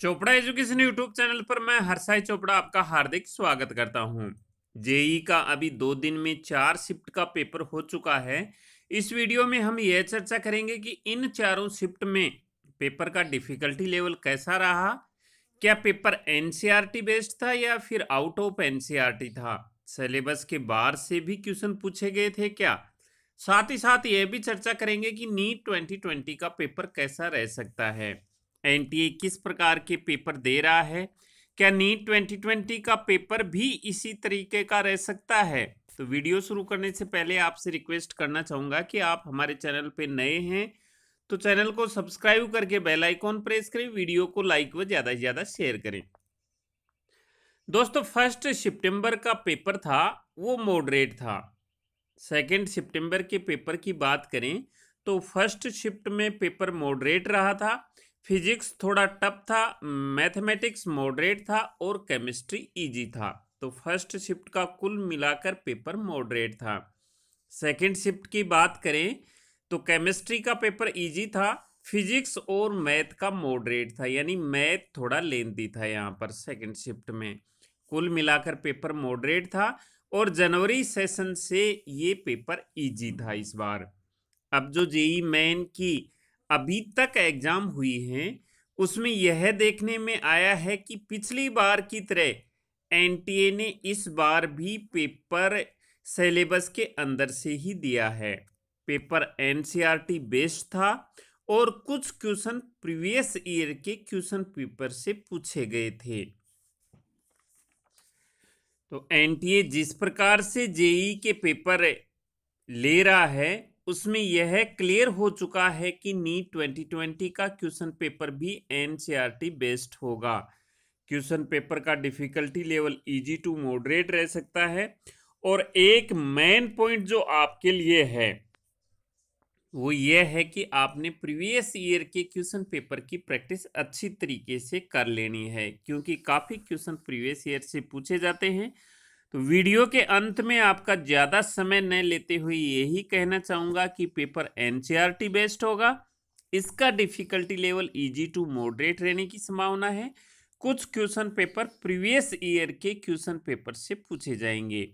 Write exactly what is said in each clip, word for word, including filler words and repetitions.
Chopra education YouTube channel पर मैं हर्षाई चोपड़ा आपका हार्दिक स्वागत करता हूं। जेई का अभी दो दिन में चार शिफ्ट का पेपर हो चुका है। इस वीडियो में हम यह चर्चा करेंगे कि इन चारों शिफ्ट में पेपर का डिफिकल्टी लेवल कैसा रहा, क्या पेपर एनसीईआरटी बेस्ड था या फिर आउट ऑफ एनसीईआरटी था, सिलेबस के बाहर से भी क्वेश्चन पूछे गए थे क्या। साथ ही साथ यह भी चर्चा करेंगे कि नीट ट्वेंटी ट्वेंटी का पेपर कैसा रह सकता है, एनटीए किस प्रकार के पेपर दे रहा है, क्या नीट ट्वेंटी ट्वेंटी का पेपर भी इसी तरीके का रह सकता है। तो वीडियो शुरू करने से पहले आपसे रिक्वेस्ट करना चाहूँगा कि आप हमारे चैनल पे नए हैं तो चैनल को सब्सक्राइब करके बेल आइकॉन प्रेस करें, वीडियो को लाइक व ज़्यादा से ज़्यादा शेयर करें। दोस्तों, फर्स्ट सितंबर का पेपर था वो मॉडरेट था। सेकेंड सितंबर के पेपर की बात करें तो फर्स्ट शिफ्ट में पेपर मॉडरेट रहा था, फिजिक्स थोड़ा टफ था, मैथमेटिक्स मॉडरेट था और केमिस्ट्री इजी था। तो फर्स्ट शिफ्ट का कुल मिलाकर पेपर मॉडरेट था। सेकंड शिफ्ट की बात करें तो केमिस्ट्री का पेपर इजी था, फिजिक्स और मैथ का मॉडरेट था, यानी मैथ थोड़ा लेंथी था यहाँ पर सेकंड शिफ्ट में। कुल मिलाकर पेपर मॉडरेट था और जनवरी सेशन से ये पेपर इजी था इस बार। अब जो जेई मेन की अभी तक एग्जाम हुई हैं उसमें यह देखने में आया है कि पिछली बार की तरह एनटीए ने इस बार भी पेपर सिलेबस के अंदर से ही दिया है। पेपर एनसीईआरटी बेस्ड था और कुछ क्वेश्चन प्रीवियस ईयर के क्वेश्चन पेपर से पूछे गए थे। तो एनटीए जिस प्रकार से जेई के पेपर ले रहा है उसमें यह क्लियर हो चुका है कि नीट ट्वेंटी ट्वेंटी का क्वेश्चन पेपर भी एनसीईआरटी बेस्ड होगा। क्वेश्चन पेपर का difficulty level easy to moderate रह सकता है। और एक मेन पॉइंट जो आपके लिए है वो यह है कि आपने प्रीवियस ईयर के क्वेश्चन पेपर की प्रैक्टिस अच्छी तरीके से कर लेनी है, क्योंकि काफ़ी क्वेश्चन प्रीवियस ईयर से पूछे जाते हैं। तो वीडियो के अंत में आपका ज़्यादा समय न लेते हुए यही कहना चाहूँगा कि पेपर एनसीईआरटी बेस्ड होगा, इसका difficulty level easy to moderate रहने की संभावना है। कुछ क्वेश्चन पेपर प्रीवियस ईयर के क्वेश्चन पेपर से पूछे जाएंगे।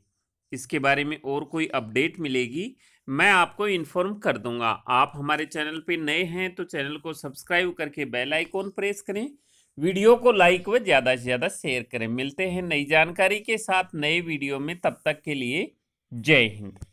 इसके बारे में और कोई अपडेट मिलेगी मैं आपको इन्फॉर्म कर दूंगा। आप हमारे चैनल पर नए हैं तो चैनल को सब्सक्राइब करके बेल आइकॉन प्रेस करें, वीडियो को लाइक व ज़्यादा से ज़्यादा शेयर करें। मिलते हैं नई जानकारी के साथ नए वीडियो में, तब तक के लिए जय हिंद।